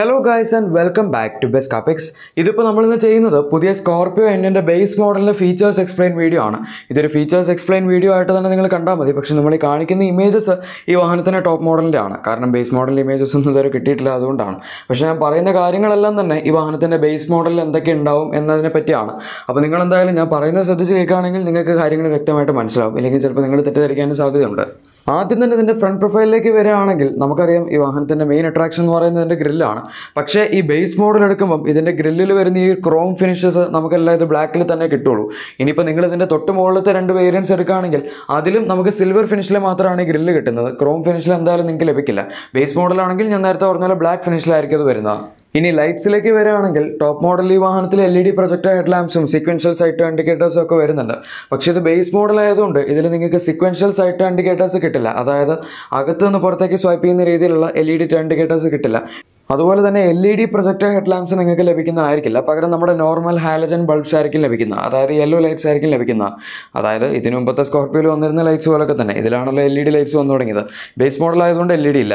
Hello guys and welcome back to Best Capex. ഇതിപ്പോൾ നമ്മൾ ഇന്ന് ചെയ്യുന്നത് പുതിയ സ്കോർപിയോ എൻ്റെ ബേസ് മോഡലിൻ്റെ ഫീച്ചേഴ്സ് എക്സ്പ്ലെയിൻ വീഡിയോ ആണ്. ഇതൊരു ഫീച്ചേഴ്സ് എക്സ്പ്ലെയിൻ വീഡിയോ ആയിട്ട് തന്നെ നിങ്ങൾ കണ്ടാൽ മതി. പക്ഷേ നമ്മൾ കാണിക്കുന്ന ഇമേജസ് ഈ വാഹനത്തിൻ്റെ ടോപ്പ് മോഡലിൻ്റെ ആണ്. കാരണം ബേസ് മോഡലിൻ്റെ ഇമേജസ് ഒന്നും ഇതുവരെ കിട്ടിയിട്ടില്ല, അതുകൊണ്ടാണ്. പക്ഷേ ഞാൻ പറയുന്ന കാര്യങ്ങളെല്ലാം തന്നെ ഈ വാഹനത്തിൻ്റെ ബേസ് മോഡലിൽ എന്തൊക്കെ ഉണ്ടാവും എന്നതിനെ പറ്റിയാണ്. അപ്പോൾ നിങ്ങൾ എന്തായാലും ഞാൻ പറയുന്നത് ശ്രദ്ധിച്ച് കേൾക്കുകയാണെങ്കിൽ നിങ്ങൾക്ക് കാര്യങ്ങൾ വ്യക്തമായിട്ട് മനസ്സിലാവും. ഇല്ലെങ്കിൽ ചിലപ്പോൾ നിങ്ങൾ തെറ്റിദ്ധരിക്കാനും സാധ്യതയുണ്ട്. ആദ്യം തന്നെ ഇതിൻ്റെ ഫ്രണ്ട് പ്രൊഫൈലിലേക്ക് വരികയാണെങ്കിൽ നമുക്കറിയാം ഈ വാഹനത്തിൻ്റെ മെയിൻ അട്രാക്ഷൻ എന്ന് പറയുന്നത് ഇതിൻ്റെ ഗ്രില്ലാണ്. പക്ഷേ ഈ ബേസ് മോഡൽ എടുക്കുമ്പം ഇതിൻ്റെ ഗ്രില്ലിൽ വരുന്ന ഈ ക്രോം ഫിനിഷസ് നമുക്കെല്ലാം ഇത് ബ്ലാക്കിൽ തന്നെ കിട്ടുള്ളൂ. ഇനിയിപ്പോൾ നിങ്ങൾ ഇതിൻ്റെ തൊട്ട് മുകളിലത്തെ രണ്ട് വേരിയൻസ് എടുക്കുകയാണെങ്കിൽ അതിലും നമുക്ക് സിൽവർ ഫിനിഷിൽ മാത്രമാണ് ഈ ഗ്രില്ല് കിട്ടുന്നത്. ക്രോം ഫിനിഷിൽ എന്തായാലും നിങ്ങൾക്ക് ലഭിക്കില്ല. ബേസ് മോഡലാണെങ്കിൽ ഞാൻ നേരത്തെ പറഞ്ഞ പോലെ ബ്ലാക്ക് ഫിനിഷിലായിരിക്കും അത് വരുന്നത്. ഇനി ലൈറ്റ്സിലേക്ക് വരികയാണെങ്കിൽ ടോപ്പ് മോഡൽ ഈ വാഹനത്തിൽ LED പ്രൊജക്ടർ ഹെഡ് ലാംപ്സും സീക്വൻഷ്യൽ സൈറ്റ് ഇൻഡിക്കേറ്റേഴ്സും ഒക്കെ വരുന്നുണ്ട്. പക്ഷേ ഇത് ബേസ് മോഡലായതുകൊണ്ട് ഇതിൽ നിങ്ങൾക്ക് സീക്വൻഷ്യൽ സൈറ്റ് ഇൻഡിക്കേറ്റേഴ്സ് കിട്ടില്ല. അതായത് അകത്ത് നിന്ന് പുറത്തേക്ക് സ്വൈപ്പ് ചെയ്യുന്ന രീതിയിലുള്ള LED ഇൻഡിക്കേറ്റേഴ്സ് കിട്ടില്ല. അതുപോലെ തന്നെ LED പ്രൊജക്ടർ ഹെഡ് ലാംപ്സ് നിങ്ങൾക്ക് ലഭിക്കുന്നതായിരിക്കില്ല. പകരം നമ്മുടെ നോർമൽ ഹാലജൻ ബൾബ്സ് ആയിരിക്കും ലഭിക്കുന്നത്. അതായത് യെല്ലോ ലൈറ്റ്സ് ആയിരിക്കും ലഭിക്കുന്നത്. അതായത് ഇതിനു മുമ്പത്തെ സ്കോർപ്പിയോയിൽ വന്നിരുന്ന ലൈറ്റ്സ് പോലൊക്കെ തന്നെ ഇതിലാണല്ലോ LED ലൈറ്റ്സ് വന്നു തുടങ്ങിയത്. ബേസ് മോഡലായതുകൊണ്ട് LED ഇല്ല.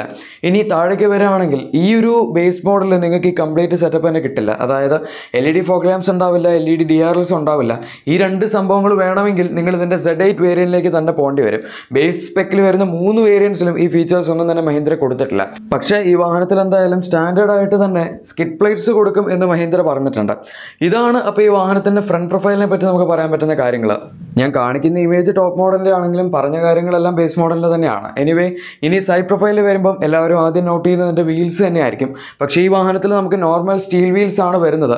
ഇനി താഴേക്ക് വരികയാണെങ്കിൽ ഈ ഒരു ബേസ് മോഡലിൽ നിങ്ങൾക്ക് ഈ കംപ്ലീറ്റ് സെറ്റപ്പ് തന്നെ കിട്ടില്ല. അതായത് LED ഫോഗ് ലാംപ്സ് ഉണ്ടാവില്ല, LED DRLs ഉണ്ടാവില്ല. ഈ രണ്ട് സംഭവങ്ങൾ വേണമെങ്കിൽ നിങ്ങൾ ഇതിൻ്റെ Z8 വേരിയൻറ്റിലേക്ക് തന്നെ പോകേണ്ടി വരും. ബേസ് സ്പെക്കിൽ വരുന്ന മൂന്ന് വേരിയൻസിലും ഈ ഫീച്ചേഴ്സ് ഒന്നും തന്നെ മഹീന്ദ്ര കൊടുത്തിട്ടില്ല. പക്ഷേ ഈ വാഹനത്തിൽ എന്തായാലും സ്റ്റാൻഡേർഡായിട്ട് തന്നെ സ്കിഡ് പ്ലേറ്റ്സ് കൊടുക്കും എന്ന് മഹീന്ദ്ര പറഞ്ഞിട്ടുണ്ട്. ഇതാണ് അപ്പോൾ ഈ വാഹനത്തിൻ്റെ ഫ്രണ്ട് പ്രൊഫൈലിനെ പറ്റി നമുക്ക് പറയാൻ പറ്റുന്ന കാര്യങ്ങൾ. ഞാൻ കാണിക്കുന്ന ഇമേജ് ടോപ്പ് മോഡലിൻ്റെ ആണെങ്കിലും പറഞ്ഞ കാര്യങ്ങളെല്ലാം ബേസ് മോഡലിൻ്റെ തന്നെയാണ്. എനിവേ ഇനി സൈഡ് പ്രൊഫൈലിൽ വരുമ്പം എല്ലാവരും ആദ്യം നോട്ട് ചെയ്യുന്നതിൻ്റെ വീൽസ് തന്നെയായിരിക്കും. പക്ഷേ ഈ വാഹനത്തിൽ നമുക്ക് നോർമൽ സ്റ്റീൽ വീൽസ് ആണ് വരുന്നത്.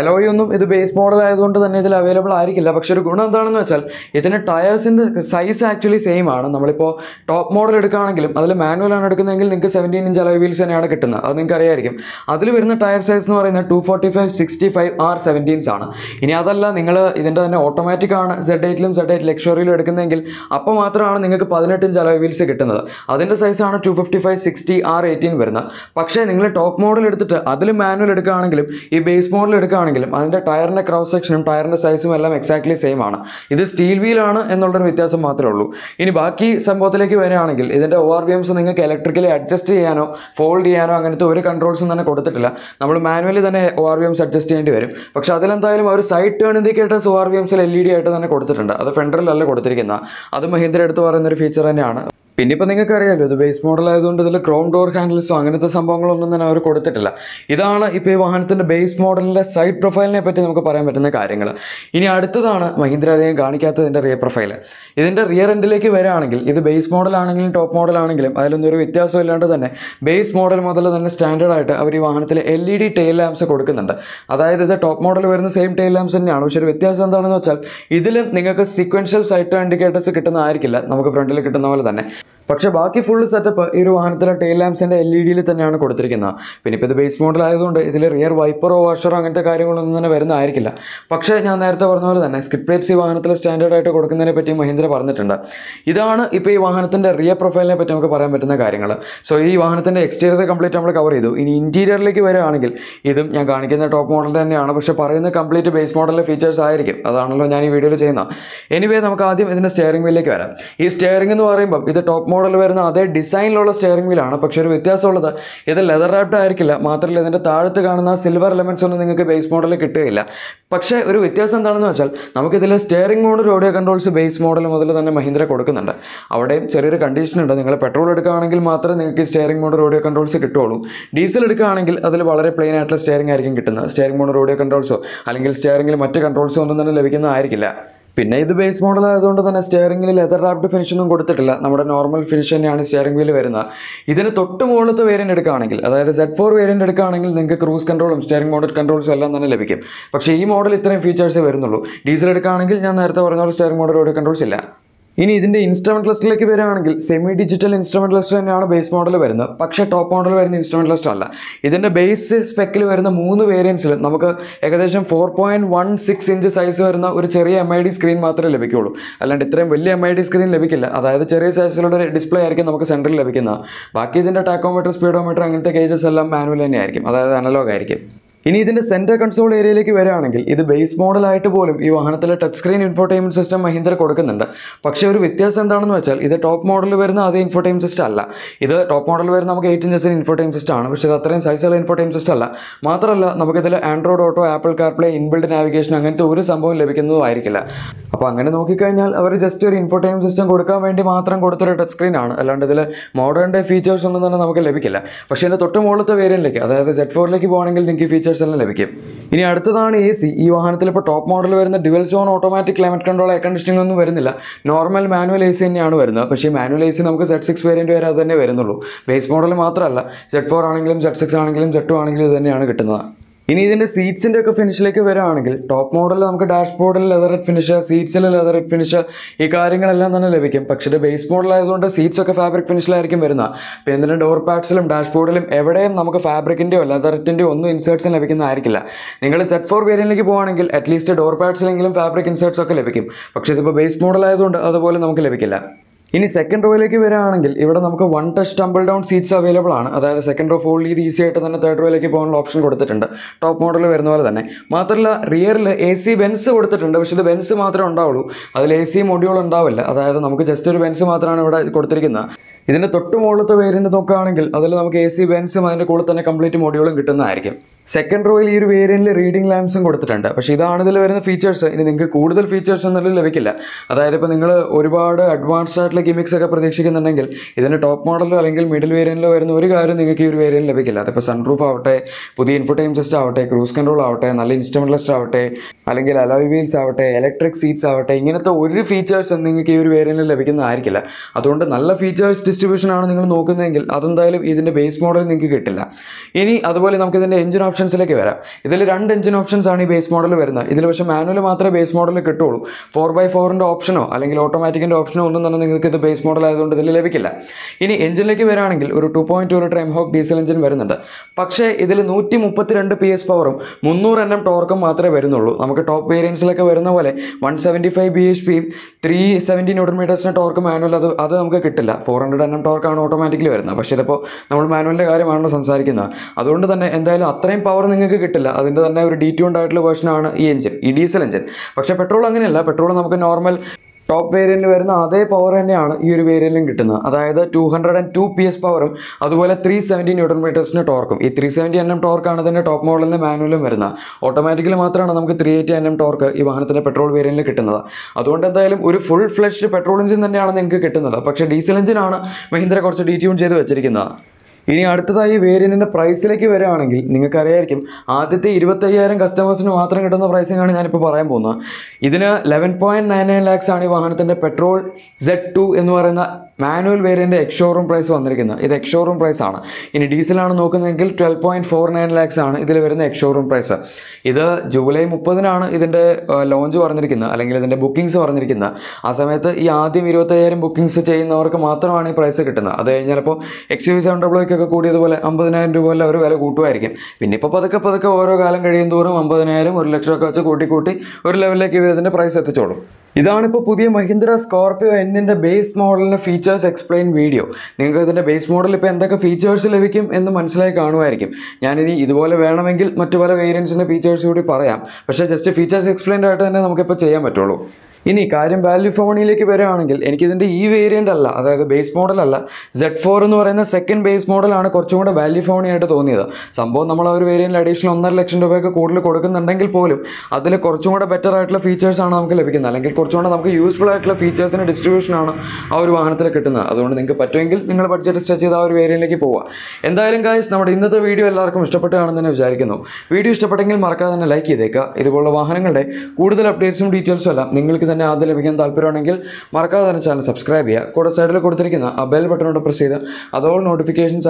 അലോയ് ഒന്നും ഇത് ബേസ് മോഡലായതുകൊണ്ട് തന്നെ ഇതിൽ അവൈലബിൾ ആയിരിക്കില്ല. പക്ഷേ ഒരു ഗുണം എന്താണെന്ന് വെച്ചാൽ ഇതിൻ്റെ ടയേഴ്സിൻ്റെ സൈസ് ആക്ച്വലി സെയിം ആണ്. നമ്മളിപ്പോൾ ടോപ്പ് മോഡൽ എടുക്കുകയാണെങ്കിലും അതിൽ മാനുവലാണ് എടുക്കുന്നതെങ്കിൽ നിങ്ങൾക്ക് 17 ഇഞ്ച് അലോയ് വീൽസ് തന്നെയാണ് കിട്ടുന്നത്. അത് നിങ്ങൾക്ക് ായിരിക്കും. അതിൽ വരുന്ന ടയർ സൈസ് എന്ന് പറയുന്നത് 245/65R17 ആണ്. ഇനി അതല്ല, നിങ്ങൾ ഇതിൻ്റെ തന്നെ ഓട്ടോമാറ്റിക് ആണ് Z8ലും Z8 ലക്ഷറിയിലും എടുക്കുന്നതെങ്കിൽ അപ്പോൾ മാത്രമാണ് നിങ്ങൾക്ക് 18 ഇഞ്ച് അലോയ് വീൽസ് കിട്ടുന്നത്. അതിൻ്റെ സൈസാണ് 255/60R18 വരുന്നത്. പക്ഷേ നിങ്ങൾ ടോപ്പ് മോഡൽ എടുത്തിട്ട് അതിൽ മാനുവൽ എടുക്കുകയാണെങ്കിലും ഈ ബേസ് മോഡൽ എടുക്കുകയാണെങ്കിലും അതിൻ്റെ ടയറിൻ്റെ ക്രോസ് സെക്ഷനും ടയറിൻ്റെ സൈസും എല്ലാം എക്സാക്ട്ലി സെയിം ആണ്. ഇത് സ്റ്റീൽ വീലാണ് എന്നുള്ളൊരു വ്യത്യാസം മാത്രമേ ഉള്ളൂ. ഇനി ബാക്കി സംഭവത്തിലേക്ക് വരികയാണെങ്കിൽ ഇതിൻ്റെ ORVMs നിങ്ങൾക്ക് ഇലക്ട്രിക്കലി അഡ്ജസ്റ്റ് ചെയ്യാനോ ഫോൾഡ് ചെയ്യാനോ അങ്ങനത്തെ ഒരു കൺട്രോൾസും തന്നെ കൊടുത്തിട്ടില്ല. നമ്മൾ മാനുവലി തന്നെ ORVMs അഡ്ജസ്റ്റ് ചെയ്യേണ്ടി വരും. പക്ഷേ അതിലെന്തായാലും ഒരു side turn indicators ORVMs LED ആയിട്ട് തന്നെ കൊടുത്തിട്ടുണ്ട്. അത് ഫെൻഡറിലല്ല കൊടുത്തിരിക്കുന്നത്. അത് മഹീന്ദ്ര എടുത്ത് പറയുന്നൊരു ഫീച്ചർ തന്നെയാണ്. പിന്നെ ഇപ്പോൾ നിങ്ങൾക്ക് അറിയാമല്ലോ ഇത് ബേസ് മോഡലായതുകൊണ്ട് ഇതിൽ ക്രോം ഡോർ ഹാൻഡിൽസോ അങ്ങനത്തെ സംഭവങ്ങളൊന്നും തന്നെ അവർ കൊടുത്തിട്ടില്ല. ഇതാണ് ഇപ്പോൾ ഈ വാഹനത്തിൻ്റെ ബേസ് മോഡലിൻ്റെ സൈഡ് പ്രൊഫൈലിനെ പറ്റി നമുക്ക് പറയാൻ പറ്റുന്ന കാര്യങ്ങൾ. ഇനി അടുത്തതാണ് മഹീന്ദ്ര അധികം കാണിക്കാത്തതിൻ്റെ റിയർ പ്രൊഫൈൽ. ഇതിൻ്റെ റിയർ എൻഡിലേക്ക് വരികയാണെങ്കിൽ ഇത് ബേസ് മോഡലാണെങ്കിലും ടോപ്പ് മോഡലാണെങ്കിലും അതിലൊന്നും ഒരു വ്യത്യാസം ഇല്ലാണ്ട് തന്നെ ബേസ് മോഡൽ മുതൽ തന്നെ സ്റ്റാൻഡേർഡായിട്ട് അവർ ഈ വാഹനത്തിൽ LED ടെയിൽ ലാംപ്സ് കൊടുക്കുന്നുണ്ട്. അതായത് ഇത് ടോപ്പ് മോഡൽ വരുന്ന സെയിം ടെയിൽ ലാംപ്സ് തന്നെയാണ്. പക്ഷേ ഒരു വ്യത്യാസം എന്താണെന്ന് വെച്ചാൽ ഇതിലും നിങ്ങൾക്ക് സീക്വൻഷ്യൽ സൈറ്റ് ഇൻഡിക്കേറ്റേഴ്സ് കിട്ടുന്നതായിരിക്കില്ല, നമുക്ക് ഫ്രണ്ടിൽ കിട്ടുന്ന പോലെ തന്നെ. പക്ഷേ ബാക്കി ഫുൾ സെറ്റപ്പ് ഈ ഒരു വാഹനത്തിലെ ടെയിൽ ലാംപ്സിൻ്റെ LED തന്നെയാണ് കൊടുത്തിരിക്കുന്നത്. പിന്നെ ഇപ്പോൾ ഇത് ബേസ് മോഡലായതുകൊണ്ട് ഇതിൽ റിയർ വൈപ്പറോ വാഷറോ അങ്ങനത്തെ കാര്യങ്ങളൊന്നും തന്നെ വരുന്നതായിരിക്കില്ല. പക്ഷേ ഞാൻ നേരത്തെ പറഞ്ഞ പോലെ തന്നെ സ്കിഡ് പ്ലേറ്റ്സ് ഈ വാഹനത്തിൽ സ്റ്റാൻഡേർഡായിട്ട് കൊടുക്കുന്നതിനെ പറ്റി മഹീന്ദ്ര പറഞ്ഞിട്ടുണ്ട്. ഇതാണ് ഇപ്പോൾ ഈ വാഹനത്തിൻ്റെ റിയർ പ്രൊഫൈലിനെ പറ്റി നമുക്ക് പറയാൻ പറ്റുന്ന കാര്യങ്ങൾ. സോ ഈ വാഹനത്തിൻ്റെ എക്സ്റ്റീരിയർ കംപ്ലീറ്റ് നമ്മൾ കവർ ചെയ്തു. ഇനി ഇൻറ്റീരിയറിലേക്ക് വരികയാണെങ്കിൽ ഇതും ഞാൻ കാണിക്കുന്ന ടോപ്പ് മോഡൽ തന്നെയാണ്. പക്ഷേ പറയുന്ന കംപ്ലീറ്റ് ബേസ് മോഡലിലെ ഫീച്ചേഴ്സ് ആയിരിക്കും. അതാണല്ലോ ഞാൻ ഈ വീഡിയോയിൽ ചെയ്യുന്നത്. എനിവേ നമുക്ക് ആദ്യം ഇതിൻ്റെ സ്റ്റിയറിംഗ് വീലിലേക്ക് വരാം. ഈ സ്റ്റിയറിംഗ് എന്ന് പറയുമ്പം ഇത് ടോപ്പ് മോഡൽ വരുന്ന അതേ ഡിസൈനിലുള്ള സ്റ്റിയറിംഗ് വീലാണ്. പക്ഷേ ഒരു വ്യത്യാസമുള്ളത് ഇത് ലെതർ റാപ്ഡ് ആയിരിക്കില്ല. മാത്രമല്ല ഇതിൻ്റെ താഴത്ത് കാണുന്ന സിൽവർ എലമെൻറ്റ്സ് ഒന്നും നിങ്ങൾക്ക് ബേസ് മോഡലിൽ കിട്ടുകയില്ല. പക്ഷേ ഒരു വ്യത്യാസം എന്താണെന്ന് വെച്ചാൽ നമുക്കിതിൽ steering mode audio controls base model മുതൽ തന്നെ മഹീന്ദ്ര കൊടുക്കുന്നുണ്ട്. അവിടെയും ചെറിയൊരു കണ്ടീഷനുണ്ട്. നിങ്ങൾ പെട്രോൾ എടുക്കുകയാണെങ്കിൽ മാത്രമേ നിങ്ങൾക്ക് സ്റ്റിയറിംഗ് മോഡ് ഓഡിയോ കൺട്രോൾസ് കിട്ടുകയുള്ളൂ. ഡീസൽ എടുക്കുകയാണെങ്കിൽ അതിൽ വളരെ പ്ലെയിൻ ആയിട്ടുള്ള സ്റ്റിയറിംഗ് ആയിരിക്കും കിട്ടുന്നത്. സ്റ്റിയറിംഗ് മോഡ് ഓഡിയോ കൺട്രോൾസോ അല്ലെങ്കിൽ സ്റ്റിയറിംഗിൽ മറ്റ് കൺട്രോൾസോ ഒന്നും തന്നെ ലഭിക്കുന്നതായിരിക്കില്ല. പിന്നെ ഇത് ബേസ് മോഡൽ ആയതുകൊണ്ട് തന്നെ സ്റ്റിയറിംഗിൽ ലെതർ റാപ്ഡ് ഫിനിഷൊന്നും കൊടുത്തിട്ടില്ല. നമ്മുടെ നോർമൽ ഫിനിഷ് തന്നെയാണ് സ്റ്റിയറിംഗ് വീല് വരുന്നത്. ഇതിന് തൊട്ട് മുകളിലത്തെ വേരിയൻറ്റ് എടുക്കുകയാണെങ്കിൽ അതായത് Z4 വേരിയൻറ്റ് എടുക്കുകയാണെങ്കിൽ നിങ്ങൾക്ക് ക്രൂസ് കൺട്രോളും സ്റ്റിയറിംഗ് മോഡൽ കൺട്രോൾസും എല്ലാം തന്നെ ലഭിക്കും. പക്ഷേ ഈ മോഡൽ ഇത്രയും ഫീച്ചേഴ്സേ വരുന്നുള്ളൂ. ഡീസൽ എടുക്കുകയാണെങ്കിൽ ഞാൻ നേരത്തെ പറഞ്ഞ പോലെ സ്റ്റിയറിംഗ് മോഡൽ ഓഡിയോ കൺട്രോൾസ് ഇല്ല. ഇനി ഇതിൻ്റെ ഇൻസ്ട്രുമെൻറ്റ് ലിസ്റ്റിലേക്ക് വരികയാണെങ്കിൽ സെമി ഡിജിറ്റൽ ഇൻസ്ട്രുമെൻറ്റ് ലിസ്റ്റ് തന്നെയാണ് ബേസ് മോഡൽ വരുന്നത്. പക്ഷേ ടോപ്പ് മോഡൽ വരുന്ന ഇൻസ്ട്രുമെൻറ്റ് ലിസ്റ്റ് അല്ല. ഇതിൻ്റെ ബേസ് സ്പെക്കിൽ വരുന്ന മൂന്ന് വേരിയൻസിലും നമുക്ക് ഏകദേശം 4.16 ഇഞ്ച് സൈസ് വരുന്ന ഒരു ചെറിയ MID സ്ക്രീൻ മാത്രമേ ലഭിക്കുകയുള്ളൂ. അല്ലാണ്ട് ഇത്രയും വലിയ MID സ്ക്രീൻ ലഭിക്കില്ല. അതായത് ചെറിയ സൈസിലുള്ള ഒരു ഡിസ്പ്ലേ ആയിരിക്കും നമുക്ക് സെൻറ്ററിൽ ലഭിക്കുന്നത്. ബാക്കി ഇതിൻ്റെ ടാക്കോമീറ്റർ, സ്പീഡോമീറ്റർ അങ്ങനത്തെ ഗേജസ് എല്ലാം മാനുവൽ തന്നെയായിരിക്കും. അതായത് അനലോഗ് ആയിരിക്കും. ഇനി ഇതിന്റെ സെന്റർ കൺസോൾ ഏരിയയിലേക്ക് വരികയാണെങ്കിൽ ഇത് ബേസ് മോഡലായിട്ട് പോലും ഈ വാഹനത്തിലെ touch screen infotainment system Mahindra കൊടുക്കുന്നുണ്ട്. പക്ഷേ ഒരു വ്യത്യാസം എന്താണെന്ന് വെച്ചാൽ ഇത് ടോപ്പ് മോഡലിൽ വരുന്ന അതേ ഇൻഫോർട്ടൈൻമെന്റ് സിസ്റ്റം അല്ല. ഇത് ടോപ്പ് മോഡലിൽ വരുന്ന നമുക്ക് 8 ഇഞ്ചസിന് ഇൻഫോർട്ടൈൻമെന്റ് സിസ്റ്റം ആണ്, പക്ഷേ അത്രയും സൈസുള്ള ഇൻഫോർട്ടൈൻമെന്റ് സിസ്റ്റം അല്ല. മാത്രമല്ല നമുക്കിതിൽ Android auto, Apple CarPlay, inbuilt navigation അങ്ങനത്തെ ഒരു സംഭവം ലഭിക്കുന്നതുമായിരിക്കില്ല. അപ്പോൾ അങ്ങനെ നോക്കിക്കഴിഞ്ഞാൽ അവർ ജസ്റ്റ് ഒരു ഇൻഫോർട്ടൈൻമെന്റ് സിസ്റ്റം കൊടുക്കാൻ വേണ്ടി മാത്രം കൊടുത്തൊരു ടച്ച് സ്ക്രീൻ ആണ്. അല്ലാണ്ട് ഇതിൽ മോഡേൺ ഡേ ഫീച്ചേഴ്സ് ഒന്നും തന്നെ നമുക്ക് ലഭിക്കില്ല. പക്ഷേ ഇതിൻ്റെ തൊട്ട് മുകളിലത്തെ വേരിയന്റിലേക്ക്, അതായത് Z4ലേക്ക് പോകണമെങ്കിൽ നിങ്ങൾക്ക് ഫീച്ചേഴ്സ് എല്ലാം ലഭിക്കും. ഇനി അടുത്തതാണ് AC. ഈ വാഹനത്തിൽ ഇപ്പോൾ ടോപ്പ് മോഡൽ വരുന്ന dual zone automatic climate control air conditioning ഒന്നും വരുന്നില്ല. നോർമൽ മാനുവൽ AC തന്നെയാണ് വരുന്നത്. പക്ഷേ മാനുവൽ AC നമുക്ക് Z6 വേരിയന്റ് വരെ അത് തന്നെ വരുന്നുള്ളൂ. ബേസ് മോഡൽ മാത്രമല്ല, Z4 ആണെങ്കിലും Z6 ആണെങ്കിലും Z2 ആണെങ്കിലും ഇത് തന്നെയാണ് കിട്ടുന്നത്. ഇനി ഇതിൻ്റെ സീറ്റ്സിൻ്റെ ഒക്കെ ഫിനിഷിലേക്ക് വരികയാണെങ്കിൽ ടോപ്പ് മോഡലിൽ നമുക്ക് ഡാഷ്ബോർഡിൽ ലെതറഡ് ഫിനിഷ്, സീറ്റ്സിൽ ലെതറഡ് ഫിനിഷ്, ഈ കാര്യങ്ങളെല്ലാം തന്നെ ലഭിക്കും. പക്ഷേ ഇത് ബേസ് മോഡലായതുകൊണ്ട് സീറ്റ്സ് ഒക്കെ ഫാബ്രിക് ഫിനിഷിലായിരിക്കും വരുന്നത്. പിന്നെ ഇതിൻ്റെ ഡോർ പാഡ്സിലും ഡാഷ്ബോർഡിലും എവിടെയും നമുക്ക് ഫാബ്രിക്കിൻ്റെയോ ലെതറിൻ്റെയോ ഒന്നും ഇൻസേർട്ട്സും ലഭിക്കുന്നതായിരിക്കില്ല. നിങ്ങൾ Z4 വേരിയന്റിലേക്ക് പോവുകയാണെങ്കിൽ അറ്റ്ലീസ്റ്റ് ഡോർ പാഡ്സിലെങ്കിലും ഫാബ്രിക് ഇൻസേർട്ട്സ് ഒക്കെ ലഭിക്കും. പക്ഷേ ഇതിപ്പോൾ ബേസ് മോഡലായതുകൊണ്ട് അതുപോലെ നമുക്ക് ലഭിക്കില്ല. ഇനി സെക്കൻഡ് റോയിലേക്ക് വരികയാണെങ്കിൽ ഇവിടെ നമുക്ക് 1 touch tumble down seats available ആണ്. അതായത് സെക്കൻഡ് റോ ഫോൾഡ് ചെയ്ത് ഈസി ആയിട്ട് തന്നെ തേർഡ് റോയിലേക്ക് പോകാനുള്ള ഓപ്ഷൻ കൊടുത്തിട്ടുണ്ട്, ടോപ്പ് മോഡൽ വരുന്ന പോലെ തന്നെ. മാത്രമല്ല റിയറിൽ AC ബെൻസ് കൊടുത്തിട്ടുണ്ട്. പക്ഷേ ഇത് ബെൻസ് മാത്രമേ ഉണ്ടാവുള്ളൂ, അതിൽ AC മൊഡ്യൂൾ ഉണ്ടാവില്ല. അതായത് നമുക്ക് ജസ്റ്റ് ഒരു ബെൻസ് മാത്രമാണ് ഇവിടെ കൊടുത്തിരിക്കുന്നത്. ഇതിൻ്റെ തൊട്ട് മുകളിലത്തെ വേരിയൻ്റ് നോക്കുകയാണെങ്കിൽ അതിൽ നമുക്ക് AC ബെൻസും അതിൻ്റെ കൂടെ തന്നെ കംപ്ലീറ്റ് മൊഡ്യൂളും കിട്ടുന്നതായിരിക്കും. സെക്കൻഡ് റോയിൽ ഈ ഒരു വേരിയൻറ്റിൽ റീഡിംഗ് ലാംപ്സും കൊടുത്തിട്ടുണ്ട്. പക്ഷേ ഇതാണ് ഇതിൽ വരുന്ന ഫീച്ചേഴ്സ്. ഇനി നിങ്ങൾക്ക് കൂടുതൽ ഫീച്ചേഴ്സ് ഒന്നും ലഭിക്കില്ല. അതായത് ഇപ്പോൾ നിങ്ങൾ ഒരുപാട് അഡ്വാൻസ്ഡ് ആയിട്ടുള്ള ഗിമിക്സ് ഒക്കെ പ്രതീക്ഷിക്കുന്നുണ്ടെങ്കിൽ ഇതിൻ്റെ ടോപ്പ് മോഡലിലോ അല്ലെങ്കിൽ മിഡിൽ വേരിയൻറ്റിലോ വരുന്ന ഒരു കാര്യം നിങ്ങൾക്ക് ഈ ഒരു വേരിയൻറ്റ് ലഭിക്കില്ല. അതിപ്പോൾ സൺപ്രൂഫ് ആവട്ടെ, പുതിയ ഇൻഫോർട്ടൈൻമെന്റ് സിസ്റ്റം ആവട്ടെ, ക്രൂസ് കൺട്രോൾ ആവട്ടെ, നല്ല ഇൻസ്ട്രുമെൻ്റ് ക്ലസ്റ്റർ ആവട്ടെ, അല്ലെങ്കിൽ അലോയ് വീൽസ് ആവട്ടെ, ഇലക്ട്രിക് സീറ്റ്സ് ആവട്ടെ, ഇങ്ങനത്തെ ഒരു ഫീച്ചേഴ്സ് നിങ്ങൾക്ക് ഈ ഒരു വേരിയൻറ്റിൽ ലഭിക്കുന്നതായിരിക്കില്ല. അതുകൊണ്ട് നല്ല ഫീച്ചേഴ്സ് ഡിസ്ട്രിബ്യൂഷനാണ് നിങ്ങൾ നോക്കുന്നതെങ്കിൽ അതെന്തായാലും ഇതിൻ്റെ ബേസ് മോഡൽ നിങ്ങൾക്ക് കിട്ടില്ല. ഇനി അതുപോലെ നമുക്ക് ഇതിൻ്റെ എഞ്ചിൻ ഓപ്ഷൻസിലേക്ക് വരാം. ഇതിൽ 2 എഞ്ചിൻ ഓപ്ഷൻസ് ആണ് ഈ ബേസ് മോഡൽ വരുന്നത്. ഇതിൽ പക്ഷേ മാനുവൽ മാത്രമേ ബേസ് മോഡൽ കിട്ടുള്ളൂ. 4x4ൻ്റെ ഓപ്ഷനോ അല്ലെങ്കിൽ ഓട്ടോമാറ്റിക്കിൻ്റെ ഓപ്ഷനോ ഒന്നും തന്നെ നിങ്ങൾക്ക് ഇത് ബേസ് മോഡൽ ആയതുകൊണ്ട് ഇതിൽ ലഭിക്കില്ല. ഇനി എഞ്ചിനിലേക്ക് വരികയാണെങ്കിൽ ഒരു 2.2 ലിറ്റർ എംഹോക്ക് ഡീസൽ എഞ്ചിൻ വരുന്നുണ്ട്. പക്ഷേ ഇതിൽ 132 PS പവറും 300 Nm ടോർക്കും മാത്രമേ വരുന്നുള്ളൂ. നമുക്ക് ടോപ്പ് വേരിയൻസിലൊക്കെ വരുന്ന പോലെ 175 bhp 370 Nm ടോർക്ക് മാനുവൽ അത് നമുക്ക് കിട്ടില്ല. 400 Nm ടോർക്കാണ് ഓട്ടോമാറ്റിക്കലി വരുന്നത്. പക്ഷേ ഇതിപ്പോൾ നമ്മൾ മാനുവലിൻ്റെ കാര്യമാണല്ലോ സംസാരിക്കുന്നത്. അതുകൊണ്ട് തന്നെ എന്തായാലും അത്രയും പവർ നിങ്ങൾക്ക് കിട്ടില്ല. അതിൻ്റെ തന്നെ ഒരു ഡീറ്റ്യൂൺഡ് ആയിട്ടുള്ള വേർഷനാണ് ഈ എഞ്ചിൻ, ഈ ഡീസൽ എഞ്ചിൻ. പക്ഷേ പെട്രോൾ അങ്ങനെയല്ല. പെട്രോൾ നമുക്ക് നോർമൽ ടോപ്പ് വേരിയൻറ്റിൽ വരുന്ന അതേ പവർ തന്നെയാണ് ഈ ഒരു വേരിയൻറ്റിലും കിട്ടുന്നത്. അതായത് 202 PS പവറും അതുപോലെ 370 Nm ടോർക്കും. ഈ 370 Nm ടോർക്കാണ് ഇതിൻ്റെ ടോപ്പ് മോഡലിൻ്റെ മാനുവലും വരുന്നത്. ഓട്ടോമാറ്റിക്കലി മാത്രമാണ് നമുക്ക് 380 Nm ടോർക്ക് ഈ വാഹനത്തിൻ്റെ പെട്രോൾ വേരിയൻറ്റിൽ കിട്ടുന്നത്. അതുകൊണ്ട് എന്തായാലും ഒരു ഫുൾ ഫ്ലെഷ്ഡ് പെട്രോൾ എഞ്ചിൻ തന്നെയാണ് നിങ്ങൾക്ക് കിട്ടുന്നത്. പക്ഷേ ഡീസൽ എഞ്ചിനാണ് മഹീന്ദ്ര കുറച്ച് ഡീറ്റ്യൂൺ ചെയ്ത് വെച്ചിരിക്കുന്നത്. ഇനി അടുത്തതായി വേരിയൻറ്റിൻ്റെ പ്രൈസിലേക്ക് വരികയാണെങ്കിൽ നിങ്ങൾക്കറിയായിരിക്കും ആദ്യത്തെ 25,000 കസ്റ്റമേഴ്സിന് മാത്രം കിട്ടുന്ന പ്രൈസിങ്ങാണ് ഞാനിപ്പോൾ പറയാൻ പോകുന്നത്. ഇതിന് 11.99 lakhs ആണ് ഈ വാഹനത്തിൻ്റെ പെട്രോൾ Z2 എന്ന് പറയുന്ന manual variant ex showroom price വന്നിരിക്കുന്നത്. ഇത് എക്സ് ഷോറൂം പ്രൈസാണ്. ഇനി ഡീസലാണ് നോക്കുന്നതെങ്കിൽ 12.49 lakhs ആണ് ഇതിൽ വരുന്ന എക്സ് ഷോറൂം പ്രൈസ്. ഇത് ജൂലൈ 30 ഇതിൻ്റെ ലോഞ്ച് പറഞ്ഞിരിക്കുന്നത്, അല്ലെങ്കിൽ ഇതിൻ്റെ ബുക്കിംഗ്സ് പറഞ്ഞിരിക്കുന്നത്. ആ സമയത്ത് ഈ ആദ്യം 25,000 ബുക്കിംഗ്സ് ചെയ്യുന്നവർക്ക് മാത്രമാണ് ഈ പ്രൈസ് കിട്ടുന്നത്. അത് കഴിഞ്ഞാൽ ഇപ്പോൾ XUV7 ഒക്കെ കൂടിയതുപോലെ 50,000 രൂപ പോലെ അവർ വില കൂട്ടുമായിരിക്കും. പിന്നെ ഇപ്പോൾ പതുക്കെ ഓരോ കാലം കഴിയും തോറും 50,000, 1 lakh ഒക്കെ വെച്ച് കൂട്ടി ഒരു ലെവലിലേക്ക് ഇവർ ഇതിൻ്റെ പ്രൈസ് എത്തിച്ചോളും. ഇതാണിപ്പോൾ പുതിയ മഹീന്ദ്ര സ്കോർപിയോ എന്നിൻ്റെ ബേസ് മോഡലിൻ്റെ ഫീച്ചേഴ്സ് എക്സ്പ്ലെയിൻ വീഡിയോ. നിങ്ങൾക്ക് ഇതിൻ്റെ ബേസ് മോഡലിൽ ഇപ്പോൾ എന്തൊക്കെ ഫീച്ചേഴ്സ് ലഭിക്കും എന്ന് മനസ്സിലായി കാണുമായിരിക്കും. ഞാനിനി ഇതുപോലെ വേണമെങ്കിൽ മറ്റു പല വേരിയൻസിൻ്റെ ഫീച്ചേഴ്സ് കൂടി പറയാം. പക്ഷേ ജസ്റ്റ് ഫീച്ചേഴ്സ് എക്സ്പ്ലെയിൻ ആയിട്ട് തന്നെ നമുക്കിപ്പോൾ ചെയ്യാൻ പറ്റുള്ളൂ. ഇനി കാര്യം വാല്യൂ ഫോണിലേക്ക് വരികയാണെങ്കിൽ എനിക്കിതിൻ്റെ ഈ വേരിയൻ്റ് അല്ല, അതായത് ബേസ് മോഡലല്ല, Z4 എന്ന് പറയുന്ന സെക്കൻഡ് ബേസ് മോഡലാണ് കുറച്ചും കൂടെ വാല്യൂ ഫോണിയായിട്ട് തോന്നിയത്. സംഭവം നമ്മൾ ആ ഒരു വേരിയൻ്റിൽ അഡീഷണൽ 1.5 ലക്ഷം രൂപയൊക്കെ കൂടുതൽ കൊടുക്കുന്നുണ്ടെങ്കിൽ പോലും അതിൽ കുറച്ചും കൂടെ ബെറ്റർ ആയിട്ടുള്ള ഫീച്ചേഴ്സാണ് നമുക്ക് ലഭിക്കുന്നത്. അല്ലെങ്കിൽ കുറച്ചും കൂടെ നമുക്ക് യൂസ്ഫുൾ ആയിട്ടുള്ള ഫീച്ചേഴ്സിൻ്റെ ഡിസ്ട്രിബ്യൂഷനാണ് ആ ഒരു വാഹനത്തിൽ കിട്ടുന്നത്. അതുകൊണ്ട് നിങ്ങൾക്ക് പറ്റുമെങ്കിൽ നിങ്ങൾ ബഡ്ജറ്റ് സ്ട്രെച്ച് ചെയ്ത് ആ ഒരു വേരിയൻ്റിലേക്ക് പോവുക. എന്തായാലും ഗൈസ്, നമ്മുടെ ഇന്നത്തെ വീഡിയോ എല്ലാവർക്കും ഇഷ്ടപ്പെട്ടാണെന്ന് തന്നെ വിചാരിക്കുന്നു. വീഡിയോ ഇഷ്ടപ്പെട്ടെങ്കിൽ മറക്കാതെ തന്നെ ലൈക്ക് ചെയ്തേക്കുക. ഇതുപോലുള്ള വാഹനങ്ങളുടെ കൂടുതൽ അപ്ഡേറ്റ്സും ഡീറ്റെയിൽസും എല്ലാം നിങ്ങൾക്ക് തന്നെ ആദ്യം ലഭിക്കാൻ താല്പര്യമാണെങ്കിൽ മറക്കാതെ തന്നെ ചാനൽ സബ്സ്ക്രൈബ് ചെയ്യുക. കൂടെ സൈഡിൽ കൊടുത്തിരിക്കുന്ന ആ ബെൽ ബട്ടണോട് പ്രസ് ചെയ്ത് അതോൾ നോട്ടിഫിക്കേഷൻസ്